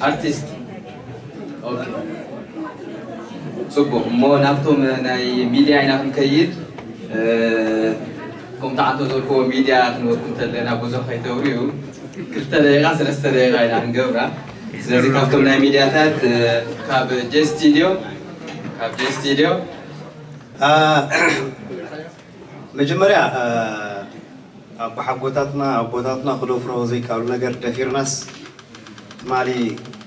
artist. Okay. So ما نفتهم ناي ميديا ينام كيد. كم تعطوا ذوقوا ميديا خنود كنت لنا بوزو خيتوريو. كنت لقى سلسلة لقى ينام جورا. سلسلة نفتهم ناي ميديا تات كاب جي ستوديو. كاب جي ستوديو. مجمرة أبو حقوقاتنا خلوف روزي كارلنا قرد في الناس مالي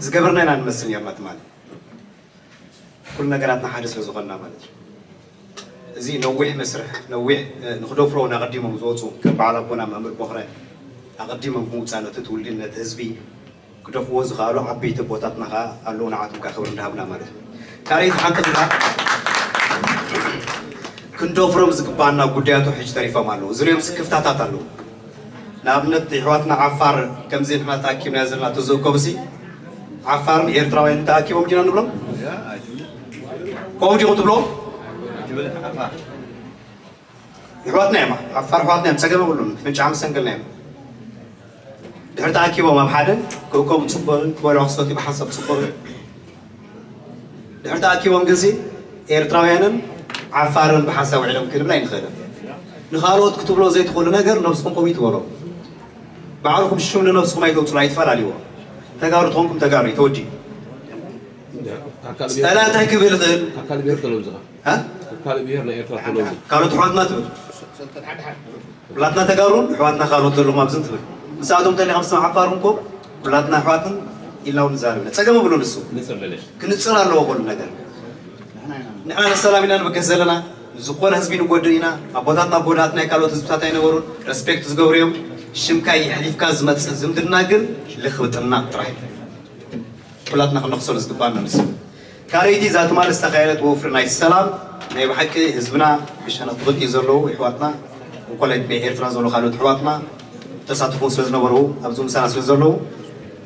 زجبرنا أنا نمسني يا مات مالي كلنا قرأتنا حادث لزغلنا مالي زين نوّح مسرح نوّح نخدو فرو نقدم موضوعه كبعلا بنا مأمر بخرة نقدم موضوع سنة تولي لنا تزبي كده فوز غالو عبيت بوتاتنا غا اللون عاتم كخبرنا بنا مالي تاريخ حنتنا كنت أفرم زكبانا قدياتو حج تريفا مالو زريم سكفتات تلو نابنت حواتنا عفار كم زين ما تأكيم نازلنا تزوج كوبسي عفار إيرتراوين تأكيم ومجينا نبلو كوجي قطبلو حواتنا ما عفار حواتنا مسكنا بقولون من شام سنقلنا دهر تأكيم وما بحدا كوكب تصبر كبار عصوتي بحسب تصبر دهر تأكيم ومجزي إيرتراوينن عفارون بحساب علم كلام لا ينخدم نخالوت كتب له زي تقول نجر نفسكم قويت وراه بعرفكم الشمل نفسكم ما يدوت لا يتفرع ليه تجارو تونكم تجاري توجي لا تحكي بالغل قال بيهر تلوز ها قال بيهر لا يطلع تلوز قالوا تحواتنا تبل بلاتنا تجارون حواتنا خالوت تلو ما بزنت تبل مساعدهم تاني خمس عفارونكم بلاتنا حواتنا إلا ونزاربنا تجمع بلون السوق كنتصل على لوقول نجر أنا سلامي أنا بكسلنا زقون هزبين وقدرينا أبواتنا بوراتنا كلوت زبطاتنا ورون respect زغوريهم شمكاي حليف كازمة زمد الناقل لخوتنا تراي بلاتنا خلنا نخسر زقبارنا نسي كاريتي ذات مال استخيلت وفرنا السلام نبي حكي هزبنا مش أنا تضيق يزرلو إخواتنا وكل بيهير ترانزولو خالد إخواتنا تساعدون سوزنا ورو أبزوم سنة سوزرلو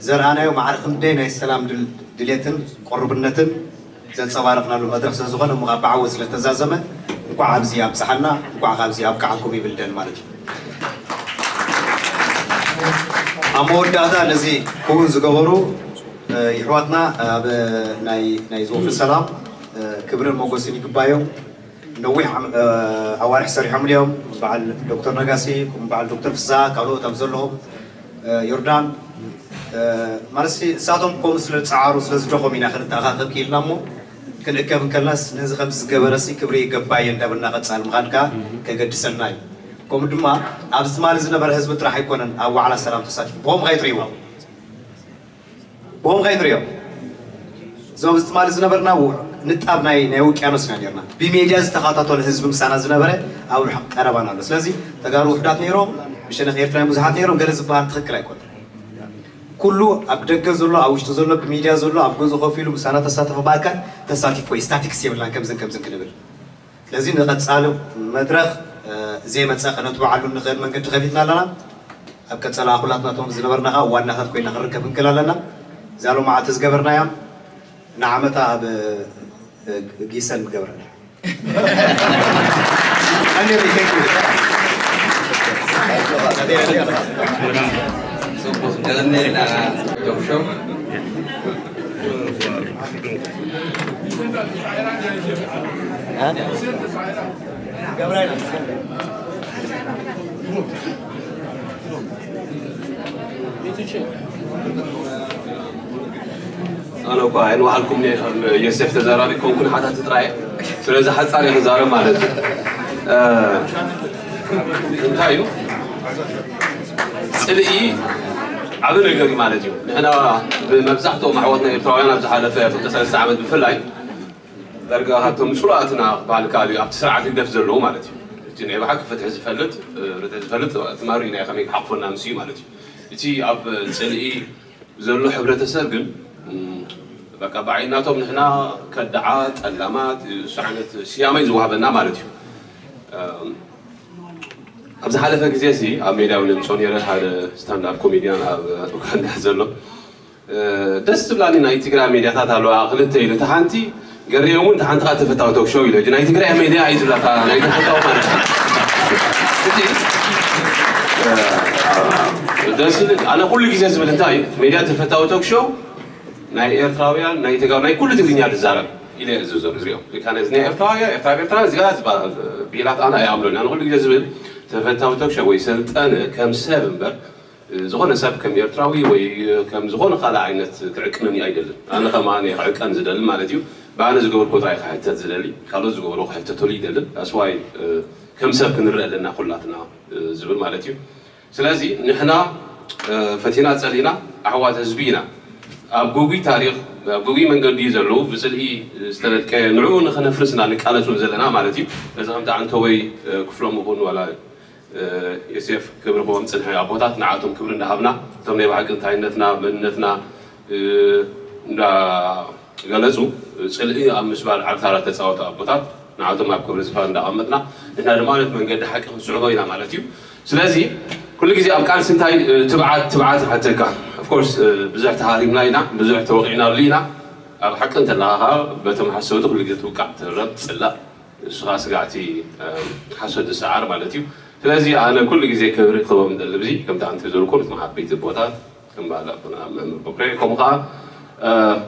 زرعنا وما عرفنا دينا السلام دليتن قربنتن زين صوارقنا المدرسة زغنا مغبعة وصل التزازمة نقع عبزي أبسحنا نقع عبزي أبقى عكومي بالدين مالتي أمور هذا نزي كون زغورو يحواتنا نايزو في السلام كبر الموقسين يكبايو نوح أوارح سريح اليوم مع الدكتور نقاسي ومع الدكتور فزا قالوا تبزلهم يوردان مرسي ساتهم قوم سلة سعارو سلة زجوهم من آخر التأخذ كيلنا مو كنكمل كلاس نزق خمس جبرسي كبري جباين ده بناقد سالم خان كا كقد سناي قوم دما عبد مالزنا برهز بترح يكونن أو على سلام تصادف بوم غير ريوم زوم عبد مالزنا برنا و نتقابنا يناو كأنه سنجرنا بميجاز تخاططوا الحزب مسانا زنا بره أو الحق أربعة نالس لازم تجارو حدات نيرم مشان غير ترى مزحات نيرم جالس بحر تخكر يكون كله أبدك زلوا أوش تزلوا بميديا زلوا أبغى زخو فيلم سنة تساتف باركان تساتف كوي ستاتيك سير لان كم زن كنبر لازم نقد سالم مدرخ زي ما تساق نتبع علون غير من قد غبيتنا لنا أبكت سلا أخلاتنا توم زلبرنا وانا هاد كوي نهر كم كلا لنا زالوا مع تزجبرنا يا نعمتها بجيسان جبرنا أنا بيحكي جلني لا جوشم أنا وقاعد وعلكم يوسف تزاراني كون كل حدا تتراي سلازة حد صار يزارو مالك انتايو سلئي عدل يقولي مالتي أنا بمبزحته معوضنا إبتراعينا بزحالفة في التسعة الساعة بفلاي درجة هاتهم سرعتنا بالكالي أبت سرعة تقدر تزلو مالتي تيجي بحق فتح زفلت تمارين يا خميك حقفنا مسي مالتي تيجي أب تسلقي زلوا حبرة سرقن بقى بعيناتهم نحنا كدعات علامات سعنة سيامي زوابنا مالتهم أبز حالفة كزيسي أميدا ونمسوني رح هذا ستاند أب كوميديان أوكرانيا زلوا دست بلاني نايتقرأ ميديا تطلع عقلته إلى تحنتي قريبون تحنت قاتف تاوتوك شوي لجن نايتقرأ ميديا عايز بلا تانا نايتقرأ تاومانا دست أنا كل كزيس بلنتاي ميديا تفتاوتوك شو ناي إيرتراويا نايتقرأ ناي كل تقنية الزارة إلى الزوزر زريو كان إزني إيرتراويا إيرتراويا زجاج بيلات أنا يعملون أنا كل كزيس بل تفتاوتوك شوي سنت أنا كم سبب زغون سب كم يرتراوي وكم زغون خلا عينة تعكنني أيدل أنا خماني عكان زدل مالتيو بعنا زجور كوتاي حتى زدلي خلاص زجور حتى تولي دل أسواي كم سب كنرأ لنا خلاتنا زبل مالتيو سلازي نحنا فتينا تسلينا عواد هزبينا أبقوي تاريخ أبقوي من قدي زلوا بس اللي استند كنعون خلنا فرسنا نكالسون زلنا مالتيو إذا هم دعنا توي كفلهم وبون ولا يسيف كبرهم سنحيا عبودات نعاتهم كبرنا هبنا تمني بعقل تعينتنا منتنا نا جلسوا سلقي أم مسبار على ثلاثة ساعات عبودات نعاتهم أبكر مسبار دعمتنا إحنا رمانة من قد حكم سعودينا مالتيو سلازي كل جزء أبكار سنتاي تبعات حتى كان of course بزح تهاريم لينا بزح توقعنا لينا الحق أنت لها بتم حسودك كل جزء وقعت ربط لا شخص قاعتي حسود السعر مالتيو لذي أنا كل جزء كبري خبر من اللبزي كم تعنت زوركورت مع بيت البوتات كم بعلا من بكرة كم قا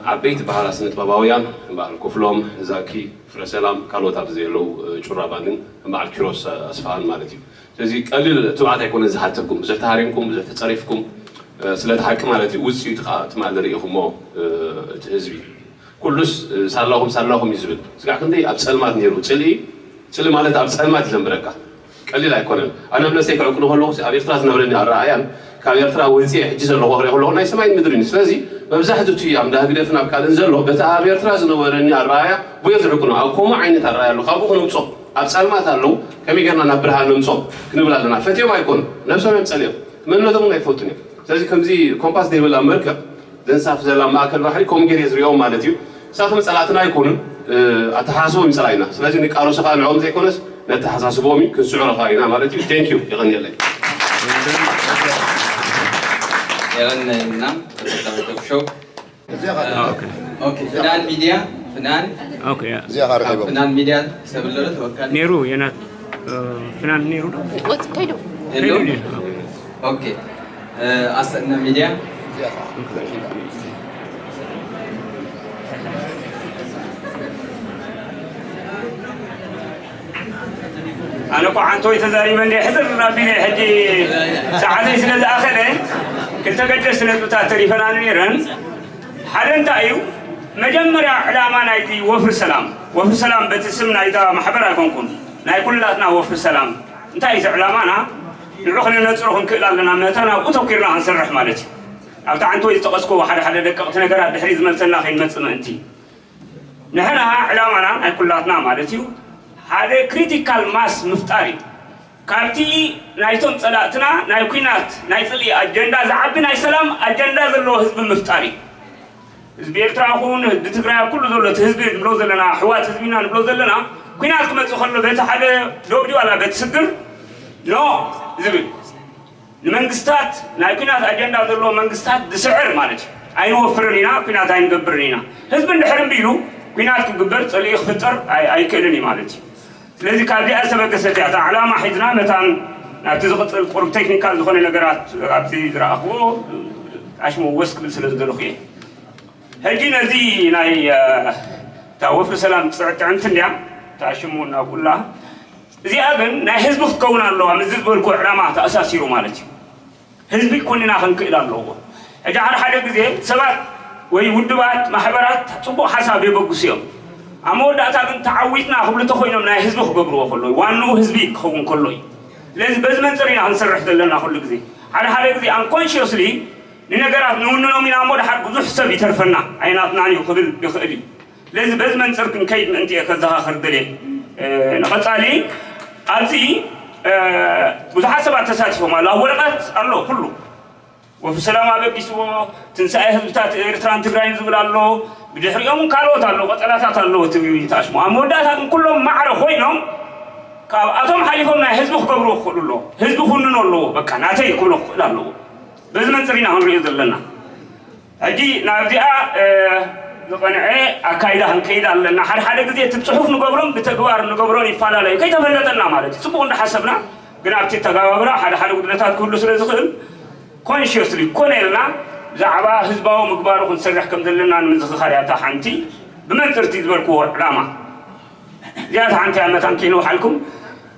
عبيت بحال سنة باباويان بحال كفلوم زاكي فرسلام كلو تابزيلو شرابانين مع الكروس أسفان مالتي لذي قليل توعد يكون زحتكم زحت هاريمكم زحت تصريفكم سلاد حكم مالتي وزيت خا تمالريهم ما تهزبي كلش سالهم يزبل سكع كندي أبسل ما تنيرو تلي مالت أبسل ما تلمبركه قليل أكون أنا من السيف عقله الله سأبيرتراز نورني على رأيان كأبيرترا وزيه حجز الله غري الله ناي سماين مدرين سلازي بمزحته تي عم ده قدرنا بكالن زلوا بتأبيرتراز نورني على رأيا ويزرقنا أو عينة الرأي اللي خابوه نمتص أبسال ما تلو كم يجرنا نبرها نمتص كنبلا لنا فتيو ما يكون نفسه ما يمسليه منو ده منا يفوتني سلازي كم زي كومباس دير ولا أمريكا دين ساف زلا ما أكل بحري كم جريز ريوم مالتيو ساف مسألتنا يكون أتحاسوا مسألنا سلازي نكارو سفان عم زي كونس نتحسس بومي كسرعة خاينة مالتي thank you يغني لك يغني نعم شو أوكي فنان ميديا فنان أوكي فنان ميديا سبلورت وكان نيرو ينات فنان نيرو نيرو أوكي أصلنا ميديا أنا قاعد توي تزاري من حذر ربي حجي ساعات سنة آخره كنت قدر سنة بتاعتي فلان ميرن حرنت أيو مجمرة علامة نايتي وفر سلام بتسم نايتا محبرة كونكون ناي كلنا وفر سلام أنت إذا علامنا نروحنا نزورهم كلنا متنا وتوكلنا عن سر رحمتك أو تعال توي تقصكوا حدا دققتنا قرأ بحريز مثلنا خين مثلنا أنتي نحنا علامنا ناي كلنا مالتيو هذا critical mass مفتري. كارتي نايتون صلاتنا نايكينات نايسلي أجندة زعبي نايسلام أجندة زلوا حزب مفتري. حزب يتراخون بتقرأ كل زلوا حزب بلوزلنا حوات حزبنا بلوزلنا كينات كم تخلوا بيت هذا لوبي ولا بيت سكر؟ لا زبل. المنجستات نايكينات أجندة زلوا منجستات دسعر مالج. أينو فرنينا كينات أين جبرنينا. حزب الحرم بيلو كينات جبرت اللي يخفتر أي كلني مالج. لذلك هذه أسباب كثيرة علامة حدنا مثلاً نتزقت القرب تكنيكال دخول الأجرات عبتي دراخو عشمو وسك بالسلة الدروخية هالجينا ذي ناي توفر سلام سرعت عن تنيا تعشمون أقول الله ذي أبن نحزب كونا الله مزدب الكل علامات أساسية رومالتي حزب كوننا خنق إلى الله أجعل حاجة ذي سبات ويودبات محبرات صبوا حساب يبقسيهم أما وداتا تعويتنا قبل تخوينا من هزبه قبره كله وانو هزبي كون كله لازم بزمن ترينا هنسرح دلنا كل كذي على هالكذي unconsciously لنقرأ نونو من أمور حرب وضح سبي ترفنا عيناتنا عنيه قبل بخلي لازم بزمن تركن كيد من أنتي كذا خرد لي نقص عليه أنتي وذا حسب التساتفهم على ورقة الله كله وفي السلام عليكم سوا تنسى هم تات إيرتران تقرأين زبل الله بجحريهم كارو تالله قتلا تالله تبي تاشمو عموداتهم كلهم معروفينهم كأتوم حليفهم نهزبه كبروا خلوا الله هزبه خلنا الله بكناتي كلوا خلا الله بس من سرينا هم يزلنا هذه نبدأ ذقنعي أكيدهم كيدا لنا هر حلقة دي تبصحوف نقبرهم بتجوار نقبرون يفعل عليه كيدا بلدنا مالك سبون حسبنا بنعطي تجاوبنا هذا حلقة دلتات كل سر زخل consciously كوننا زعبا حزبا ومقبار ونسرح كم دلنا من زخاريات حنتي بمن ترتيب بركور راما زيادة حنتي أنا تانكينو حالكم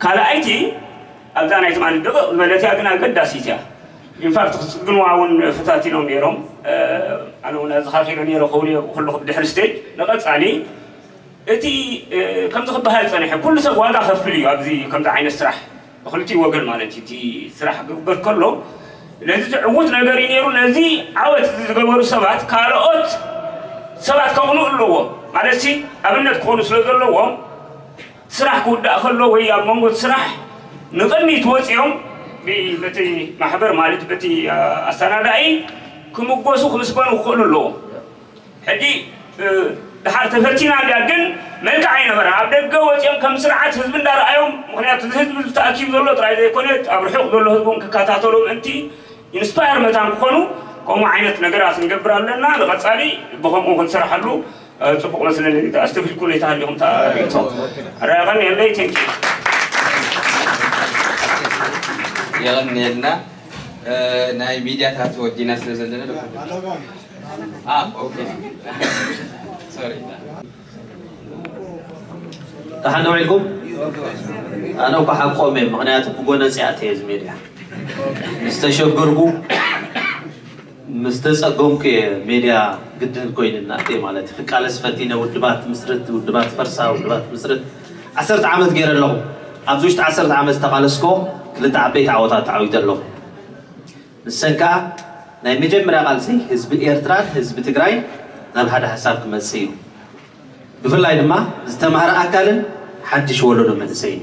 كلا أيتي أبدأ أنا يتمان الدقة ملتي أجنا قد سيتيا ينفع تجنوا عون فتاتينو ميرم أنا ونا زخارينا ميرو خولي وخلوا خبدي حرستي لقد عني أتي كم تخبى هالفنيح كل سواد أخف لي أبدي كم تعين السرح خلتي وقل مالتي تي سرح بركله لذي تعود نجاري نيرو لذي عود تجمعوا سبات كارؤت سبات كونوا اللوه مالسي قبلنا تكونوا سلوك اللوه سرح كود أخلوه ويا ممكن سرح نغني توت يوم بتي محبر مالت بتي أستنا رأي كم قوسه خمس بان وخلوا اللوه هدي دحرت فرتينا لكن ملك عينه برا عبد الجوات يوم كم سرعة حزب الدار أيوم مخنيات الحزب تأكيد ذلوا ترى إذا كنت أبرحق ذلوا هذبون ككاتاتولهم أنتي ينسبير متان خلوا قوم عينت نجراس نجبر لنا لقد صاري بهم ممكن سرح له سبق مثلا إذا أستفيد كل يتعلمهم تعلمهم رأينا اللي تنجي يغني لنا ناي ميديا تاتو ديناس لزلنا أوكي سوري تحنوا عليكم أنا وبحق قومي مغنيات بقولنا ساعتين زميلي مستشجركم مستسقم كميديا جدا كوين نعطي مالتي فكالة سفتينا والدبات مسرت والدبات فرسا والدبات مسرت عصرت عمد غير لهم أبزوجت عصرت عمد تقالسكم لتعبيت عوضات عويت لهم السنكا ناي مجمرة قالسي حزب إيرتران حزب تجراي نبي هذا حسابكم السيو بفلا يدما استمهر أكلن حد يشولونه من السيو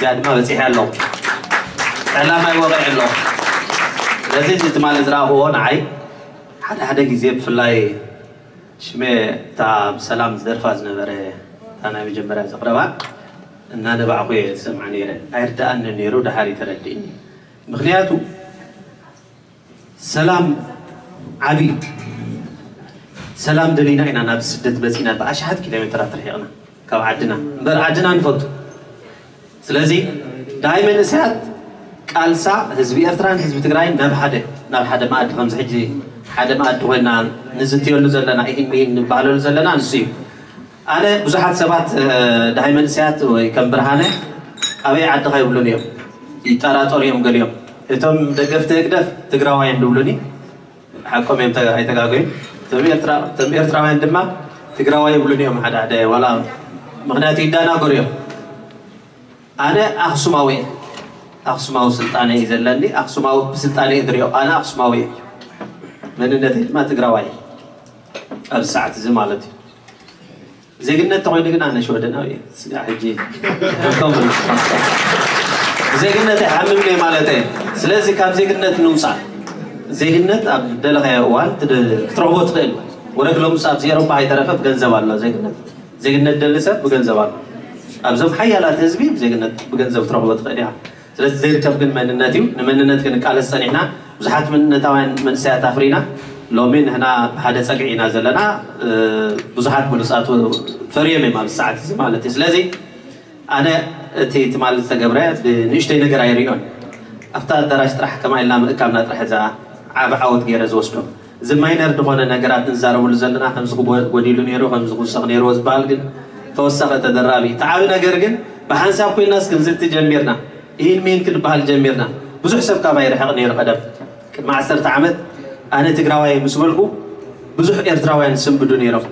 زاد ما بسيح الله أنا ما يوقع الله لازم تتمال زراعه هون عاي هذا جزء بفلا شمي تام سلام زرفاز نبره أنا مجمرة زقربا إن هذا بعقوي سمعني رأي أرد أن النيرو ده هاري ترديني مخنياتو سلام عبيد سلام دلينا إن أنا بسدت بسينا بأشهد كيلومترات رحيقنا كوعدنا برعدنا نفوت سلازي دائما نسيت كالسا حزبي إرتران حزبي تقرأين ناب حدا ما أدخل زحجي حدا ما أدخل نان نزتيو نزلنا إيه مين بعلو نزلنا نسيب أنا بزحات سبات دائما نسيت وكم برهانة أبي عد خيب لونيوم يتارات أوريوم قليوم إتهم دقفت دقف تقرأوا عين دولوني حكم يوم تقرأي تقرأين تم يرترى من دماء تقرأوا يبلون يوم حدا عداي ولا مغناتي دانا قريب أنا أخصماوي سلطاني زلني أخصماوي سلطاني إدريو أنا أخصماوي من النتيجة ما تقرأوا الساعة زمالتي زي قلنا تقولي قلنا أنا شو بدنا ويا سلاحجي كمل زي قلنا تحممني مالتين سلازي كاب زي قلنا تنوصل زينت عبد الله وان تروت قال ورجلهم صاب زيرو باي طرفه بغنزب الله زينت دلسه بغنزب الله ابزم حيالات حزبي زينت بغنزب تروت قال يا سلاذ زيركب ግን መንነትዩ ንመንነት ግን ቃል ሰኒና ብዙሓት መንነታውያን መንሳያት አፍሪና ሎሚን هنا ሓደ ፀግዒና ዘለና ብዙሓት ሙሉሳቱ ፈሪየም ማለት ሰዓት ማለት ስለዚ አነ እቲ ትማል ተገብራ ንሽተይ ነገር አይሪኖን ኣፍታ ደራሽ ጥራሕ ከማይልና ምእካብና ጥራሕ ዛ عود جيرز وسطهم زماينر دخلنا نجارات نزارو ولزلنا خمسة قبوديلو نيرو خمسة قصة نيرو زبالجن توسخة تدرابي تعاون نجارجن بحنساب كل الناس كنزت جميرنا هي المين كل بحال جميرنا بزح سب كباير حق نيرو قدم مع سر تعمد أنا تجراوي مسؤولكو بزح إرتراوي نسم بدون نيرو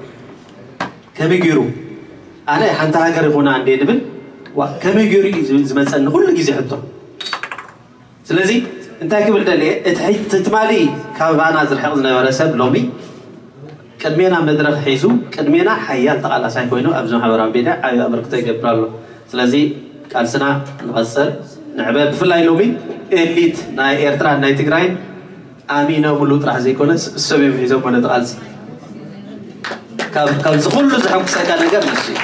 كم يجرو أنا حنت هاجر هنا عندي دبل وكم يجرو زمان سنة كل جزء حطه سلزي أنت قبل دليل تتمالي كابانا زرحنا ولا سب لومي كدمينا مدرخ حيزو كدمينا حيال تقال سايكوينو أبزم حبران بيدا أي أبركتي قبرالو سلازي كالسنا نغسل نعبا بفلاي لومي إليت ناي إيرتران ناي تقراين آمين أقول له رح يكونس السبب في زوجة نتقالس كابز كله زحمك سكان قبل شيء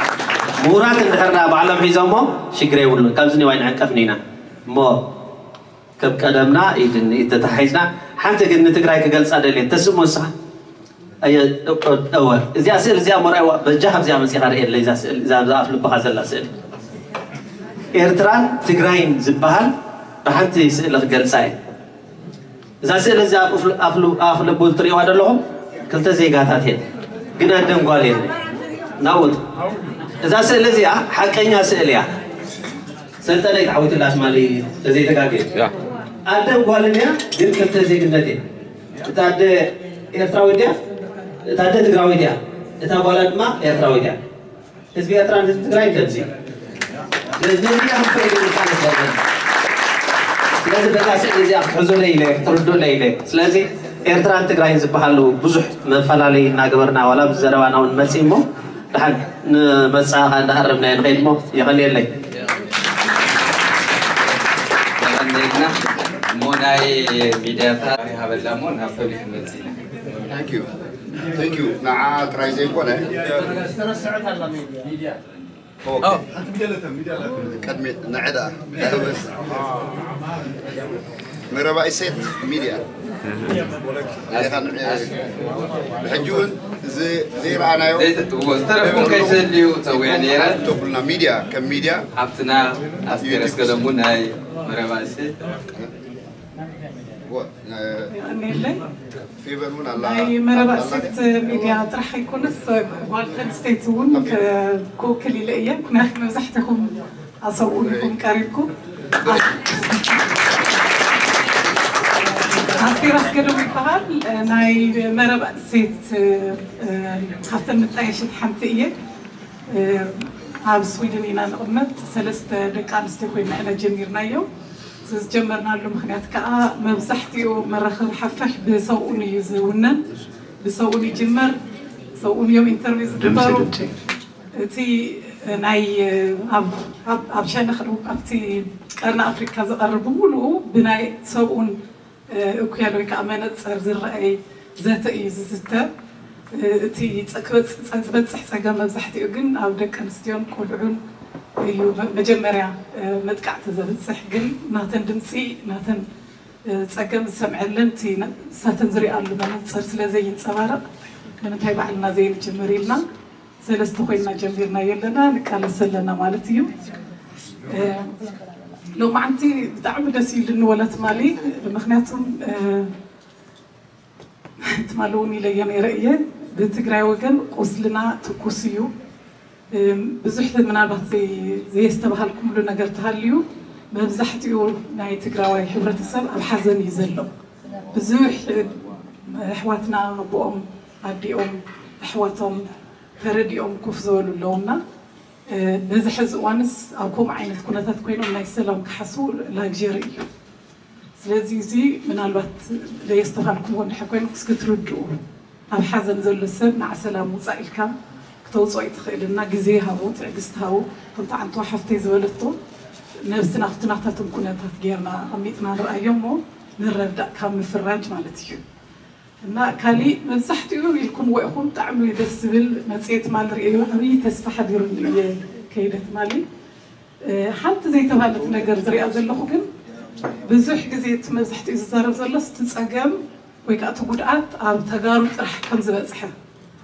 مورات الحرة بعلم في زوجة شكر يقول له كابزني وين عن كفنينا ما كاب كلامنا إذا تحيزنا حتى كنا تقرأي كجلس أدلين تسمو صح أي أول إذا أسئل إذا مرة أول بجهب زي ما سيخار إير ليز أسئل إذا أفلو بحاز الله أسئل إيرتران تقرأين زبهل بحتى يسأل الجلساء إذا أسئل إذا أفلو بولتري وهذا لهم كل تزيج هاتين قلنا عندهم قالين ناود إذا أسئل إذا حكينا أسئل يا سلطانك عودت الأسمالي تزيد كاكي عندهم قالين يا دين كل تزيج النادي تعد إيرتراويديا تعدد إيرتراويديا إتابولد ما إيرتراويديا تسبي إيرتران تسبي كذي لازم نجيهم في لازم بقاسة لازم حزو ليلة تردو ليلة لازم إيرتران تقرأين زبحلو بزح فلالي ناقبرنا ولا بزروانا ونمسيمو لحد مساها نهربنا نغيمو يغلي لي موناي ميدافع هذا لمون أفضل خمسين Thank you. Thank you. نعم ترى يكون إيه؟ ترى سعد هلا ميديا. أوه. ميديا لا. كدمت نعدا. بس. مربع سيد ميديا. الحجول زي رأنا يوم. ترى ممكن يسليو تسوي يعني رأي. تقولنا ميديا كم ميديا؟ عبتنا أسترس كلامون هاي مربع سيد. في بالون على مرة بسيط ميديا راح يكون الصيف والقد ستيتون كوك اللي لقيا كنا إحنا مزحتكم أصوركم كاريكم عصير أسكروا بقال ناي مرة بسيط حتى متلاقيش حمتية عاب سويدن إنا نقمت سلست دقام استقوي معنا جمير نايو جمرنا لهم خنات كأ مبزحتي ومرخل حفح بسووني يزونن بسووني جمر سووني يوم إنترفيز دارو تي ناي عبشان نخرج أبتي أنا أفريقيا زقربولو بناي سوون أوكيالو كأمانة صرزر أي ذات أي زتة تي تأكلت سنتبت صح جمر مبزحتي وجن عبد كنستيون كلون أيوه مجمرة متقعد زبد سحقل ناتن دمسي ناتن تسقم سمع لنتي ساتنزري على البنات صرت لازين سوارق لما تابع لنا زين جمري لنا سلست خوينا جمرنا يلنا نكال سلنا مالتيو لو ما عندي دعم دسيل النولات مالي مخناتهم تمالوني ليامي رأيي بتقرأ وجن قصلنا تكوسيو بزحت من عربة زي استبها لكم لو نقرتها اليوم بزحت يقول ناي تقراوي حبرة السبع الحزن يزلوا بزوح حواتنا أبوهم عديهم حواتهم فرديهم كفزول اللومنا بزحز وانس أوكم عين تكون تكوينهم ناي سلام كحصول لاجيري سلازيزي من عربة زي استبها لكم ونحكوين كسكت ردوا الحزن زل السبع مع سلام وسائلك توصي تخيلنا جزيها وط عجزتها وكنت عن توحفتي زولتو نفسنا اختناقتهم كنا تغيرنا عميتنا رأيهم نرد كم في الرج مالتيو إن كالي مسحتيو يكون وقهم تعملوا إذا السبل نسيت مال رأيهم أبي تسبح ديرني كيدة مالي حتى زي تبالت نجار زري أزله خجم بزح جزيت مسحتي زار زلست تسأجم ويكأتو قدعت عم تجارب رح كم زبزحه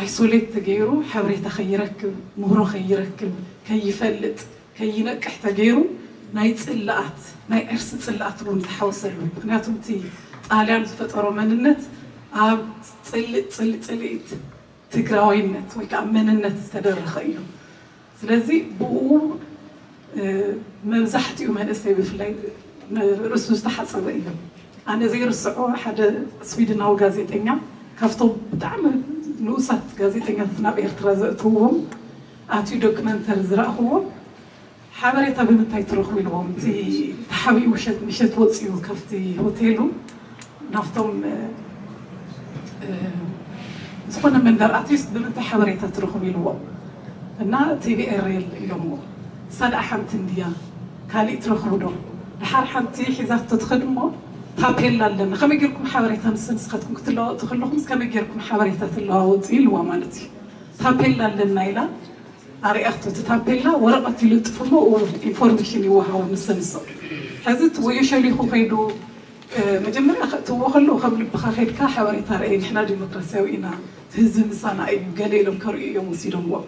عيسوليت تجيرو حوريت خيرك مهرو خيرك كي يفلت كي ينكح تجيرو ناي تسلقت ناي أرس تسلقت رون تحوصل مخنياتهم تي آلام تفتقروا من النت عب تسلقت تقراوي النت ويكأمن النت تدر خيرو سلازي بقو ممزحتي ومن إسي بفلاي رسو استحصل إيهم أنا زي رسعو حدا سويدنا وغازيتنا كفتو بتعمل لوسات جازيتنا ثنا بيرترزقتهم أعطي دوكمنتر زرقهم حبري طبيب متى يترخوا لهم تي تحوي وشت مشت وتصير كفتي هوتيلو نفتم سخنا من در أعطيس بمتى حبري تترخوا لهم النا تي بي إريل لهم صلاح حمت إنديا كالي ترخوا لهم الحر حمتي حزات تتخدمه تابيلا لنا خم يجيركم حبري تمسن سختكم كتلا تخلهم سكم يجيركم حبري تتلا هوتيل ومالتي تابيلا لنا إلى أري أختو تتابعلا ورقة تلطفمه وإنفورميشن يوها ومسنسر حزت ويشلي خو خيدو مجمر أختو وخلو خبل بخاخيد كا حواري تارئي نحنا ديمقراطية وإنا تهز مسانا أي قليل مكرئي يوم وسيدهم و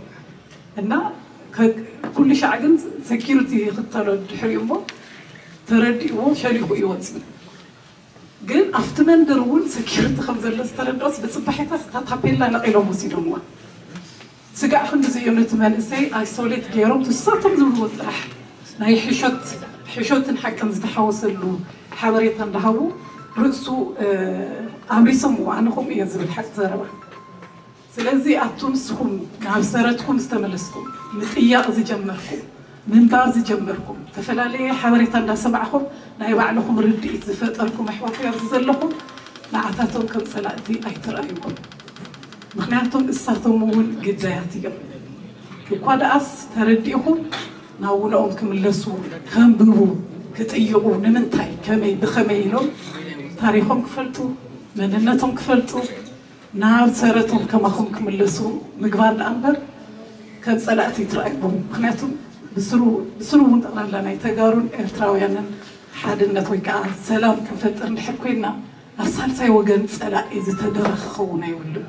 إنا كل شعقن سكيورتي خطة حريمه تردي و شلي خو يوانسمن قل أفتمن درون سكيورتي خمزة لستردوس بصبحيتا ستتابعلا نقلهم وسيدهم و سجع خن زيهم نتمنى سي ايسوليت كيروم تساتم زلوا طرح ناي حشوت نحكم زتحوصلو حبريت اندهو رؤسو امريسم وعنهم يزب الحق زربا سلازي اتونسكم كعبسرتكم استملسكم مطياق زي جمركم منبار زي جمركم تفلالي حبريت اند سمعكم ناي بعلكم رديت زفطركم احوافيا زلكم نعتاتكم كمصلاتي ايترايكم مخناتهم الساتهم وون جداياتهم وقاد أس ترديهم ناون أمكم اللسو هم بلو كتأيقو نمنتاي كمي بخميلهم تاريخهم كفلتو مدنتهم كفلتو نار سرتهم كمخمكم اللسو مقبال الأنبر كان سلاتي تراقبهم مخناتهم بسرو ونتقران لنا يتقارون إرتراويانا حادنة ويكا سلام كنفتر نحكوينا أرسال سيوغن سلائي زي تدرخ خونا يولو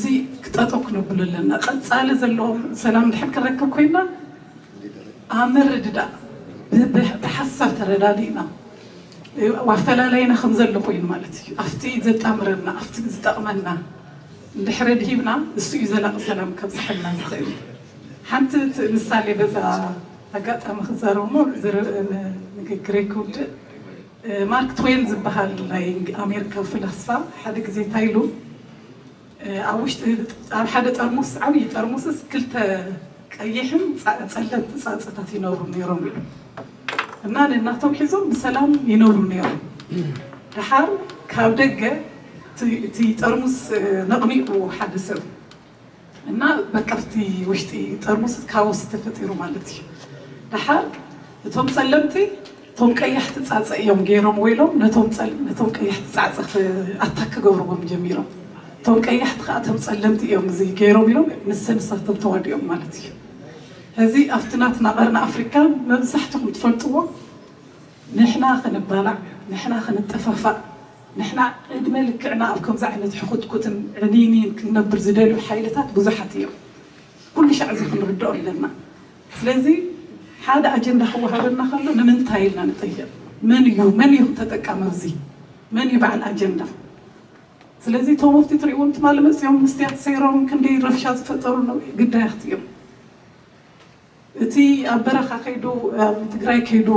زي كتاتوك نقول لنا قد سأل زلهم سلام الحكي ركب كوينا عمر ردا بحسب تردادينا وفلا لينا خمزة لقوين مالتي أفتي زت أمرنا أفتي زت أمنا الحرد هيبنا السيزلا سلام كم سحنا خير حتى نسالي بذا أجت أم خزرومو زر نكريكود مارك توين زبها أمريكا فلسفة حدك زي تايلو عوشت حدا ترمس عوي ترمس كلتا كيحم تسلم تساتات ينورون يروم النان الناتوم حزون بسلام ينورون يروم دحار كاب دقة تي ترمس نقمي وحد سب النا بكرتي وشتي ترمس كاوس تفتيرو مالتي دحار توم سلمتي توم كيحت تساتس يوم غيرهم ويلهم نتوم سلم نتوم كيحت تساتس أتاك جورهم جميلهم توم كيحت قاتهم سلمت يوم زي كيروم يوم نسم صحتهم تواد يوم مالتي هذه أفتناتنا قرنا أفريقيا ممسحتهم تفلتوا نحنا خنبالع نحنا خنتفافا نحنا إدمالك عنا أبكم زعلت حقود كتن عنينين كنا برزدال وحيلتات بزحتيهم كل شيء عزيز نردوا لنا لذي هذا أجندة هو هذا النخل نمن تايلنا نطير من يوم تتكامل زي من يبع الأجندة سلازي توم في تريون تمالم سيوم مستيات سيرهم كندي رفشات فطرنا قدها اختيار تي أبرخ خيدو تقرأي خيدو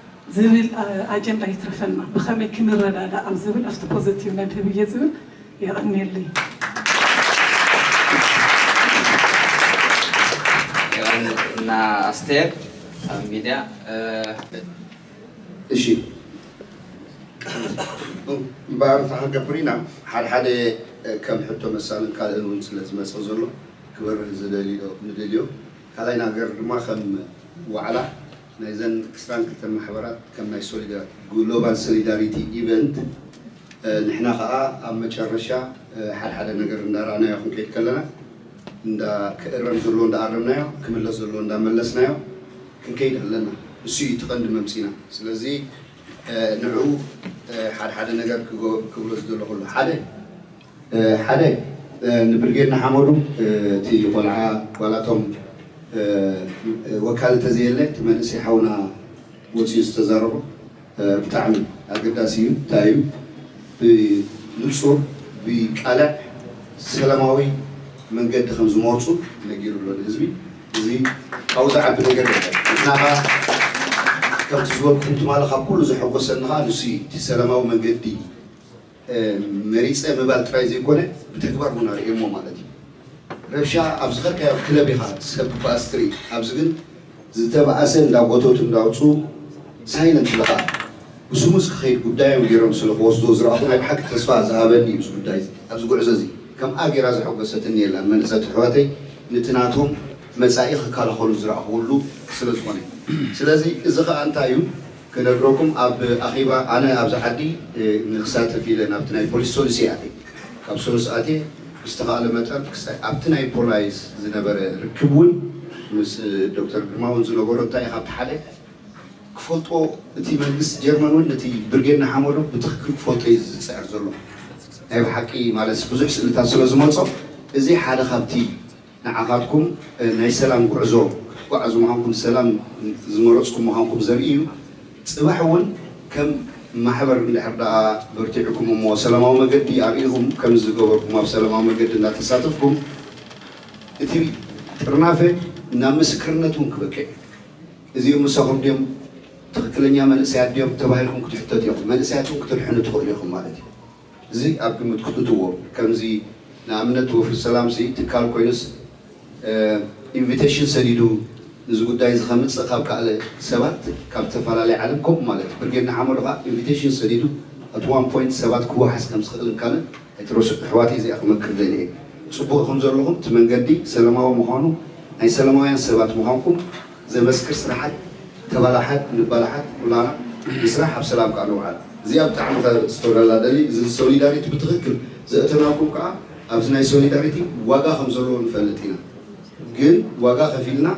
زبل أجندة يترفلنا بخمي كمرة لا أو زبل أفت بوزيتيف نذهبية زبل يغني لي يغنينا أستاذ ميدا إشي بعرف حاجة برينا حد كم حتى مثلا قال ونس لازم أسوزله كبر زلالي ندليو هلا يناقر ما خم وعلا نيزن كسران كتر محبرات كم نيسوليدار جلوبال سوليداريتي إيفنت نحنا خاء أما شرشة حدا نقر نرانا يا خم كيت كلنا ندا كرم زلون دا عرمناه كمل زلون دا ملسناه كنكيد هلنا سوي تقدم مسينا سلزي نعو حدا نقر كبر زلون كله حدا نبرجينا حمودهم تي ولا توم وكان تزيله تمارس يحاولنا وسيس تزاربه بتعمل أقداسيو تايو بنصر بقلع سلاموي من قد خمس موصل نجيله للحزب زي أوضع بنجرب نها كم تزور كنت مالك كل زي حقوس النهار نسي سلامو من قدي مريس أم بالترايز يكونه بتكبر من عليه مو مالتي رشة أبزغر كأب كلا بها سب باستري أبزغر زتبع أسن دعوتو تندعوتو ساينا تلقى وسومس خير قداي وجرم سلخوص دوز راح نايب حق تصفى زعابني بس قداي أبزغر عزازي كم أجي رازح وقصتني لأن من زت حواتي نتناتهم مسائخ كلا خلوز راح ولو سلزوني سلزي إذا أنت يوم كنقولكم أب أخيبا أنا أبز عدي نخسات في لنا بتناي بوليس سولسياتي كابسولساتي استقال متر أبتناي بولايس زنبر ركبون مس دكتور جماعون زنبر تاي خب حالة كفوتو تي مجلس جرمانون نتي برجينا حمله بتخك كفوتي سعر زلوا أي حكي مع السبوزكس اللي تحصل زمانص إزاي حدا خبتي نعقدكم نيسلام قعزو قعزو معكم سلام زمرتكم معكم زريو صباحون كم محبر الحردا برتعكم وسلام ومجدي أريهم كم زجوركم وسلام ومجدي لا تساتفكم تري رنافة نامسكرنتهم كبكي إذا مسافر ديم تخليني من ساعة ديم تباهلكم كتحت ديم من ساعة كتحن تخليهم مالتي زي أبكي متكتدور كم زي نامنت وفي السلام زي تكال كويس invitation سريدو نزود دايز خمس أخاب كأله سبات كابتفعل على علم كم ماله برجعنا عمل غا invitation سديدو at 1.7 كوا حس كم سخلن كله هتروش حواتي زي أخمن كردني صبوا خمزر لهم تمنجدي سلامة ومخانو أي سلامة ين سبات مخانكم زي مسكر سرحت تبلحت نبلحت ولا بسرحة بسلام كأنو عاد زي أبتعمل هذا ستورة لدلي زي solidarity بتغكر زي أتناكم كأ أبزناي solidarity واجا خمزر لهم فلتينا جن واجا خفيلنا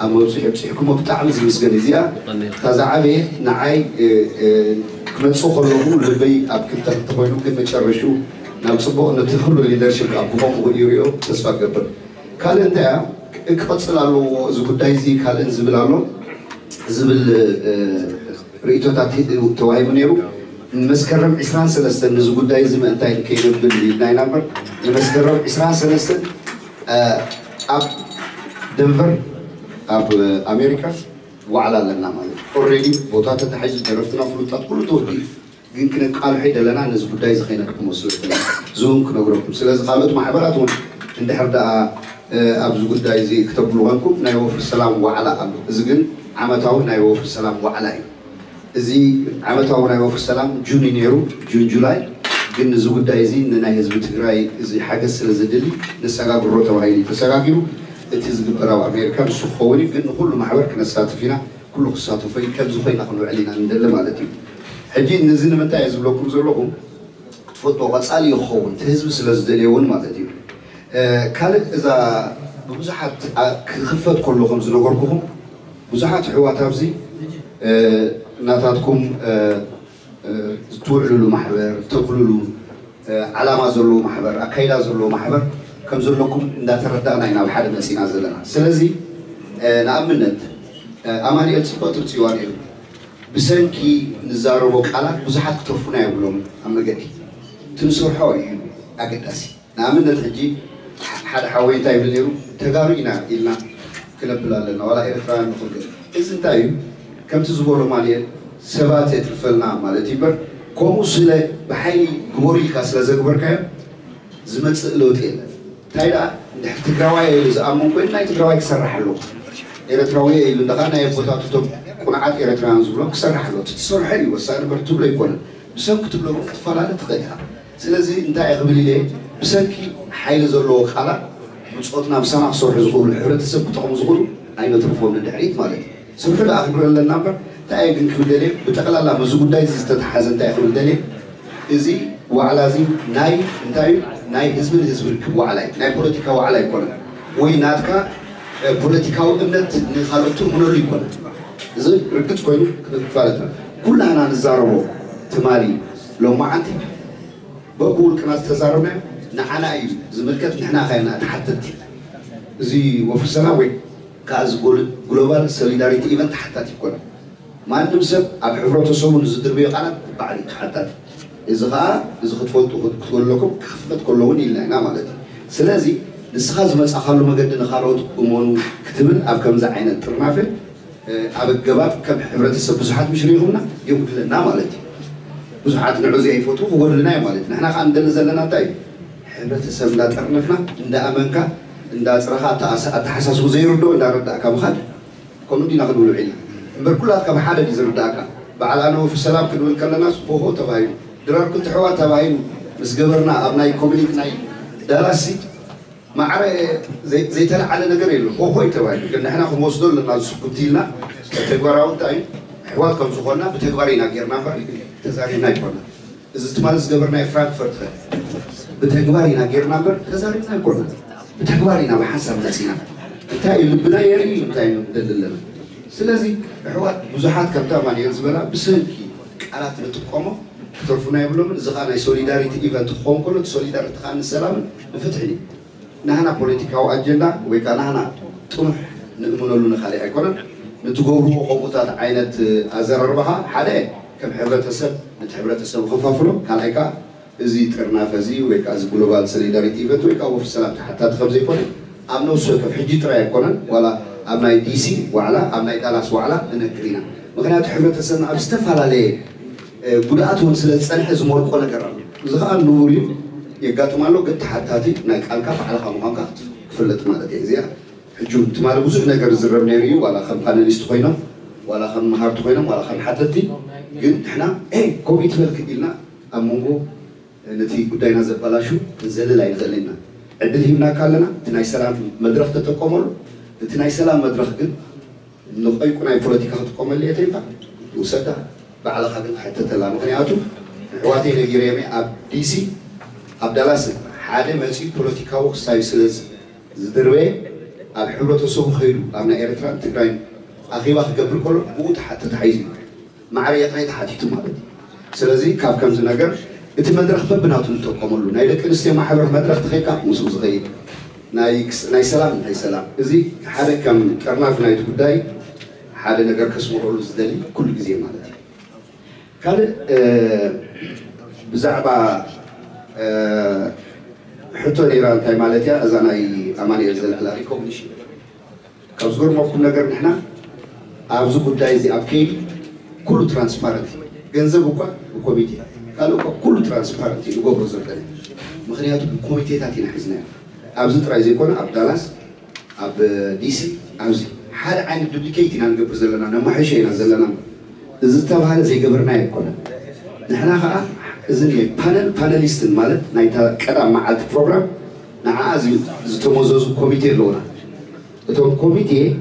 أما بسحكم وبتعمل زي مسجنزيا تزعبي نعي من سوق الرجول للبي أبكي تقول ممكن نشرشوا نبصبوا نتدخلوا اللي درش الأبوهم ويريو تسفك قبل قال أنت يا كبتصل على زبدايزي قال إن زبلانو زبل ريتو تعطي توعي منيرو مسكرم إسران سلسلة نزبدايزي ما أنت الكيلو بالناي نمبر مسكرم إسران سلسلة أب دنفر أب أمريكا وعلى لنا ماله already بوتات الحج درفتنا فلوتات كله تودي يمكن قال حيد لنا نزبط دايز خينا كم وصلت زوم كنا قربكم سلاز قالت مع براتون عند حدا أبزوج دايز يكتب لوانكم نايوف السلام وعلى أب زين عمتاو نايوف السلام وعلى زي عمتاو نايوف السلام جون جولاي جن زوج دايزين نايز بتقرأي زي حاجة سلاز دلي نسقى بالروتة وعيني فسقى كيلو تزق برا أمريكا بالسخواني جن كله محور كنا ساتفينا كله ساتفين كم زفين أخنو علينا ندل مالتي حجي نزلنا متى يزبلوا كم زلهم تفضلوا قصالي خوان تهزب سلسليون مالتي كان إذا بمزحة خفت كل خمس نجاركم مزحة حواتهم زي ناتكم تعلو محور تقللو على ما زلوا محور أكيد زلوا محور كم زلكم نترددنا هنا بحال نسينا زلنا سلازي نأمنت أماني التفات التوانيل بسنكي نزارو بقالك بزحات كتوفنا يقولون أما قدي تنسو حوي أقداسي نأمنت هجي حد حوي تايب ليرو تغارينا إلنا كلب لنا ولا إرفان نقول إذن تايب كم تزبورو ماليا سبات يترفلنا مالتي بر كومو سلة بحي قموري كاسلا زكبر كايب زمت سألوت إلا تايدا تقرأي إلز أمم كون ناي تقرأي كسر حلو إيرتراوي إلو دخلنا يبغوتها تطب كونعات إيرتراوي زبلو كسر حلو تتصور حلو وصار برتب لي كون بس هم كتب لهم تفعل على تغيرها سلازي أنت أقبلي ليه بس كي حيل زلوا خلا بتصوتنا بسنا صور زغول الحرة تسب بتقوم زغول أي نترفون الدعيت مالك سرحل أخبر لنا نمبر تأي كنكمل دليل بتقلال لا مزوج داي زيست حازن تأخذ الدليل إزي وعلى زي ناي ناي ناي حزب الحزب وعلى ناي بوليتيكا وعلى يكون ويناتك بوليتيكا وإمنت نخالطه منور يكون إزاي ركض كوين كفارتنا كلنا أنا نزاره تماري لو ما عندي بقول كنا تزارنا نحنا أي زمركت نحنا خينا تحت التيل زي وفسنا وين كاز global solidarity event تحت التيل ما عندهم سب أبحروا تصورون زدربية قناة بعد تحت إذا خطفت كل لكم خفت كلون إلا أنا ما قلت سلازي نسخاز مس أخلو ما قد نخاروت أمون كتبن أبكم زعينا ترنافل أبجباب كبحروا تصب بزحات مش ريهمنا يوم كلنا ما قلت بزحات نعوزي أي فوتو هو لنا ما قلت نحن عندنا زلنا تاي حرة تصب لا ترنفنا إن دا أمنك إن دا صراحة أتحسس وزير دو إن دا ردا كم خد كم دينا خدوا العلم بركلات كم حدا يزر داكا بعلى أنه في السلام كنقول كل ناس فهو تباين درار كنت حوات تباين بس قبرنا أبناي كوميليك ناي دراسي ما عرف زي تلا على نجريله هو تباين كنا إحنا خمس دول لنا سكوتيلنا تجوارون تاين حوات كم زخنا بتجوارينا غيرنا فرق تزارينا يكونا إذا تمارس قبرنا فرانكفورت بتجوارينا غيرنا بر تزارينا يكونا بتجوارينا وحسب نسينا تاين البداية ريم تاين دللنا سلازي حوات مزحات كتاب عن يزبلا بسلكي على تلتقامه تعرفون يبلون زغانا solidarity event قوم كله solidarity خان السلام نفتحني نحنا politica وأجندة وكنا هنا تروح نمنولون خالي أكون نتجوهوا قبطات عينة أزر ربها حلاه كم حبرة السب نتحبرة السب خفافلو خلاك زي ترنا فزي وكأز global solidarity event وكأو في السلام حتى تخبزي كون أمنو سوق في حجي ترى يكون ولا أبناء ديسي وعلى أبناء دالاس وعلى نكرينا مغنيات حرمة السنة أبستفعل عليه بدأتهم سلسلة زمور كونا كرام زغان نوري يقاتوا مالو قد حتاتي ناك ألقاف على خاموها قاعد كفلت مالتي زيها حجو تمالو بزوج ناكر الزرر نيريو ولا خم باناليست خوينم ولا خم مهار خوينم ولا خم حتاتي قلت احنا اي كوبي تفلك إلنا أمونغو نتي قداينا زبالاشو نزل لا ينزلنا عدلهم ناكالنا تناي سلام مدرخ تتقومر تناي سلام مدرخ قد نقاي كناي بوليتيكا تقومر ليتيبا وسدا بعلى خدمة حتى تلا مغنياتو حواتي نجيريمي أب ديسي أب دالاس حالي ماشي بوليتيكا وسايسلز زدروي أب حبرة صوب خيرو أبنا إيرتران تقرين أخي واحد قبل كله موت حتى تحيزي معريتنا يتحديتو ما بدي سلازي كاف كم زنقر إنت مدرخ ببناتو تقوملو نايل كنستي ما حبر مدرخ تخيكا مسوز غير نايكس ناي سلام ناي سلام إزي حالي كم كرنا في نايت قداي حالي نجر كسمو رولو زدلي كل جزية مالتي كان بزعبة حتى الإيران تاي مالتها أزانا أماني أزل على ريكوب نشي كابزغور موكم نقر نحنا أبزو قدائي زي أبكي كله ترانسبارنتي جنزب وكوميتي قالوا كله ترانسبارنتي لقو برزر داني مخنياتو بكوميتي تاتي نحزنا أبزو ترايزي كون أب دالاس أب ديسي أبزي حال عين الدوبليكيتي نانقو برزر لنا نمحشي نزل لنا إذا تبغى زي قبرنا يكون نحن خا إذا panelist المالد نايتا كلام مع البرنامج نعازي إذا تموزوز كوميتي لونا إذا كوميتي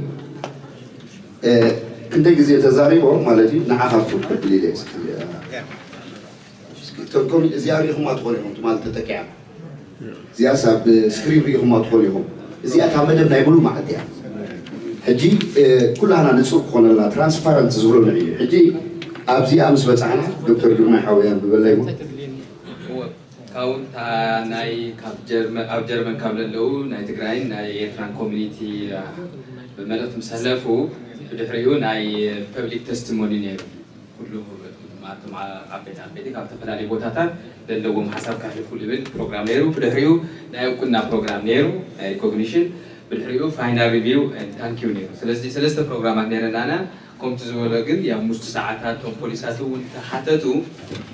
كنت جزء تزاري بقول مالدي نعاها في البليدس إذا كوميتي زياري هم أدخلهم تمال تتكعب زيارة سب سكريبي هم أدخلهم زيارة تعمل بنعمله مع الديار هجي كلنا نسوق خونا لا ترانسفارنت زورنا هي هجي أبزي أمس بتعنا دكتور جمعي حويان ببلايو هو كون تا ناي كابجرم أبجرم كامل لو ناي تقرأين ناي فران كوميونيتي بملأت مسلفو بدحريو ناي public testimony نيرو كله مع عبيد كابتن علي بوتاتر للوم حسب كهربو لبن program نيرو بدحريو ناي كنا program نيرو ناي cognition بالحريو فاينال ريفيو and thank you نيرو. سلسلة برنامج نيرنا أنا كم تزور لكن يا مستساعات توم بوليساتو وتحتتو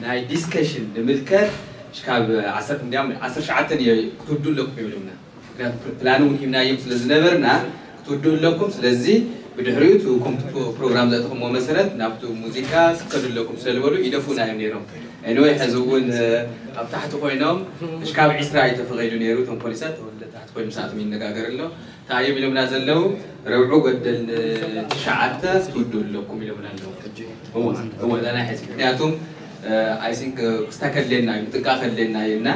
ناي discussion المذكر شكاب عصر نعمل عصر شعاتني كتودول لكم يومنا. لأنه نحن نايم سلسلة نبرنا كتودول لكم سلسلة بدهريت وكم برنامج زاتكم ومسرت نابتو موسيقى سكر لكم سلولو يدفونا ينيرهم إنه حزون تحت قينام إشكال عسراء تفقدوا نيرو تون بوليسات ولا تحت قين ساعات من نجاجر له تعيب لهم نازل له روعوا قد الشعات تودوا لكم لهم نازل هو ده أنا حسيت ناتهم I think استكد لنا يتكاخد لنا ينا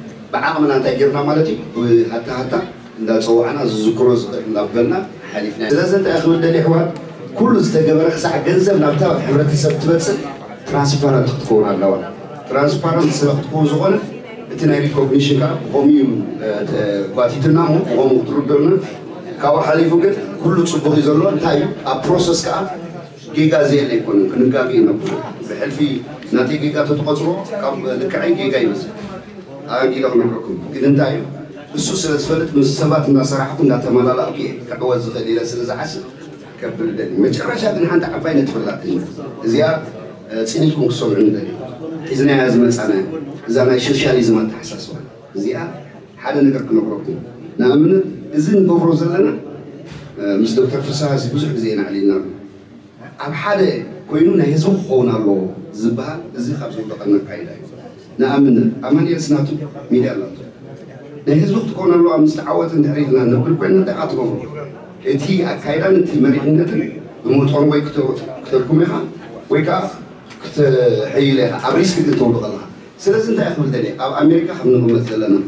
بعمنا تاجرنا مالتي حتى إن صوعنا الزكروز نقبلنا حلفنا لازم تأخذ الدنيا حوار كل استجابة خسعة جنزة نبتغى حمرة سبتبتس ترانسفارنت تكون على الأول ترانسفارنت تكون زغل تناري كوبنيشن كا قوميم قاتي تنامو قومو تردون كوا حليفو كده كل تصبح يزلون تايو أبروسس كا جيجا زين يكون كنجا بينا بحلفي نتيجة جيجا تتقصرو كم لكعين جيجا يمس أجيجا نحكم كده تايو السوسة سفلت من السبات الناس راح كنا تملا لا أوكي كعوز خلينا سلسة عسل كبردني ما تشرش هذا الحين تعبين تفرقتني زيار سنيكم صور عندني إذا نعزم السنة إذا ما يشوش على زمان تحسسون زيار حدا نقدر نقربكم نأمن إذا نبرز لنا مصدر تفسير زبزح زين علينا أب حدا كوننا يزوج خونا الله زبها إذا خبزوا بقنا كايدا نأمن أمن يسنات ميدا الله نهزوج خونا الله مستعوت نهرينا نقول كوننا دعاتكم إنتي أكيران إنتي مريحنتني الموتور ويك تركمي خان ويكاف كت حيلها أبريس كده تولد الله سلسلة أنت أخذ دني أب أمريكا خمنهم متزلنا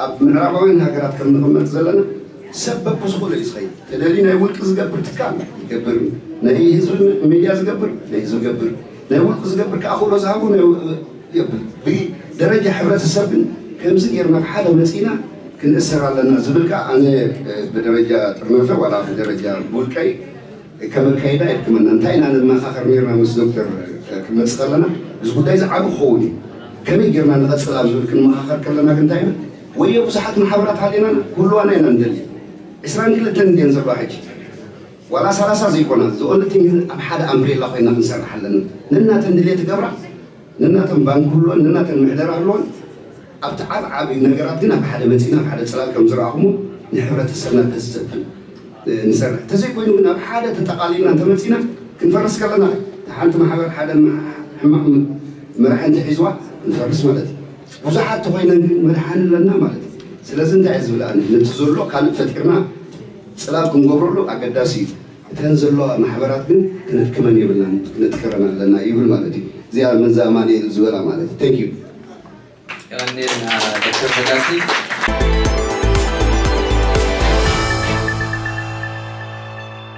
أب من رابعين هكذا خمنهم متزلنا سبب بسخولة إسرائيل تدلينا يقول كزجبر تكامل جبر نهي هزو ميجاز جبر نهي هزو جبر نقول كزجبر كأخو رزاقه نقول جبر بدرجة حبرة السبن كم زجير مرحلة مسينا كنا سرعنا نزبلك أنا بدرجة ترنفة ولا بدرجة بولكاي كمل كيدا كمان أنتينا لما خاخر ميرنا مس دكتور كمل سخلنا زبودة إذا عبو خوني كم يجرنا نغسل أبزول كنا خاخر كلنا كنتينا ويا بصحة محاورات علينا كله أنا نندلي إسرائيل اللي تندين زباحج ولا سلاسة زي كنا زول تين أحد أمري الله خينا نسر حلنا ننا تندلي تجبره ننا تنبان كله ننا تنمحدر علون أبتعب عبي نجراتنا بحد متينا بحد سلالة كم زراعهم نحبر تسلنا تسلنا نسرع تزيد كوننا بحد تتقالينا أنت متينا كنفرس كلنا حنت محبر حدا ما مرحان تحيزوا نفرس مالتي وزحت تقولنا مرحان لنا مالتي سلازم تعز الآن نتزور له كان فتحنا سلالكم جبر له أقداسي تنزل له محبراتنا كنت كمان يبلنا نتكرنا لنا يبل مالتي زيار من زمان الزوال مالتي thank you. Jangan lupa subscribe.